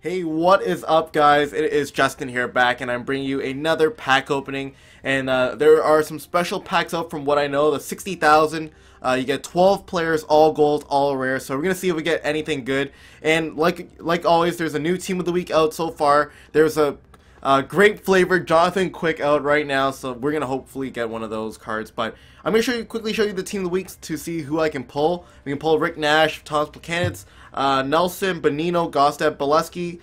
Hey, what is up, guys? It is Justin here back, and I'm bringing you another pack opening. And there are some special packs out from what I know, the 60,000. You get 12 players, all gold, all rare. So we're going to see if we get anything good. And like always, there's a new team of the week out so far. There's a grape flavored Jonathan Quick out right now, so we're going to hopefully get one of those cards. But I'm going to quickly show you the team of the weeks to see who I can pull. We can pull Rick Nash, Thomas Placanitz, Nelson, Benino, Gostev, Beleski.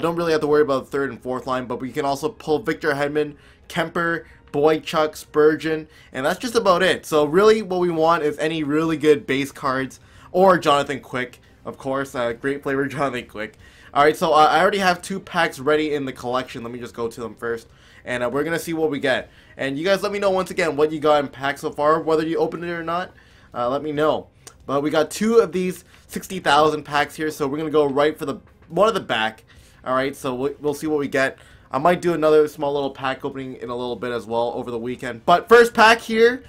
Don't really have to worry about the third and fourth line, but we can also pull Victor Hedman, Kemper, Boy, Chuck, Spurgeon, and that's just about it. So really what we want is any really good base cards or Jonathan Quick, of course. Great flavor Jonathan Quick. Alright, so I already have two packs ready in the collection. Let me just go to them first, and we're going to see what we get. And you guys let me know once again what you got in packs so far, whether you opened it or not. Let me know. But we got two of these 60,000 packs here, so we're going to go right for the one at the back. Alright, so we'll see what we get. I might do another small little pack opening in a little bit as well over the weekend. But first pack here,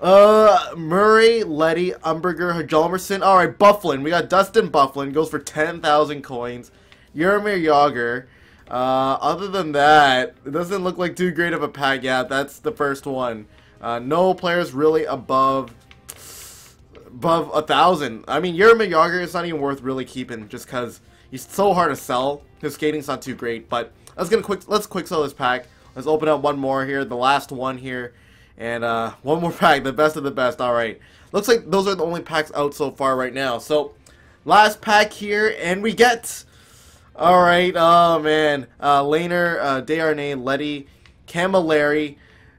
Murray, Letty, Umberger, Hjalmarsson. Alright, Bufflin. We got Dustin Bufflin. Goes for 10,000 coins. Yermir Yager. Other than that, it doesn't look like too great of a pack. Yeah, that's the first one. No players really above 1,000. I mean, Yermir Yager is not even worth really keeping just because he's so hard to sell. His skating's not too great, but let's quick sell this pack. Let's open up one more here, the last one here. And one more pack, the best of the best. Alright, looks like those are the only packs out so far right now. So, last pack here, and we get... Alright, oh man. Laner, De Arne, Letty, Camilleri,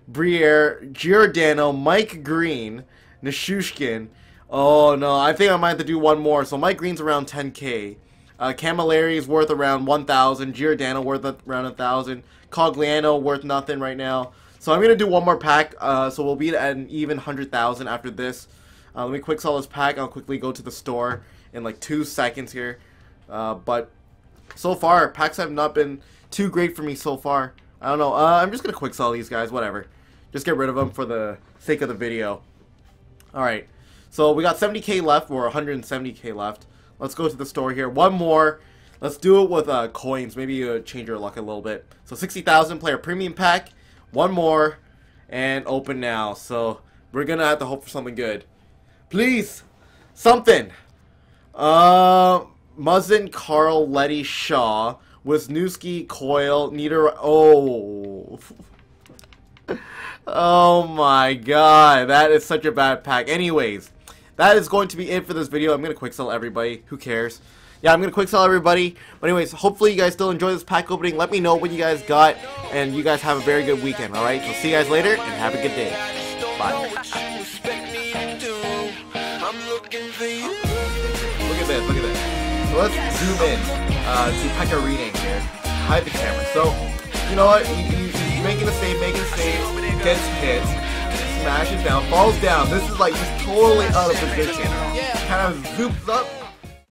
Briere, Giordano, Mike Green, Nashushkin. Oh no, I think I might have to do one more. So Mike Green's around 10k. Camilleri is worth around 1,000. Giordano worth around 1,000. Cogliano worth nothing right now. So I'm going to do one more pack, so we'll be at an even 100,000 after this. Let me quick sell this pack. I'll quickly go to the store in like 2 seconds here. But so far, packs have not been too great for me so far. I don't know. I'm just going to quick sell these guys, whatever. Just get rid of them for the sake of the video. Alright, so we got 70k left, or 170k left. Let's go to the store here. One more. Let's do it with coins. Maybe you change your luck a little bit. So 60,000 player premium pack. One more, and open now. So we're gonna have to hope for something good. Please, something. Muzzin, Carl, Letty, Shaw, Wisniewski, Coil, Nidor. Oh, oh my God, that is such a bad pack. Anyways, that is going to be it for this video. I'm gonna quick sell everybody. Who cares? Yeah, I'm going to quick sell everybody. But anyways, hopefully you guys still enjoy this pack opening. Let me know what you guys got, and you guys have a very good weekend, alright? So see you guys later, and have a good day. Bye. Look at this, look at this. So let's zoom in to Pekka reading here. Hide the camera. So, you know what? He's making a save, gets hit, smashes down, falls down. This is like, he's totally out of position. Kind of zoops up.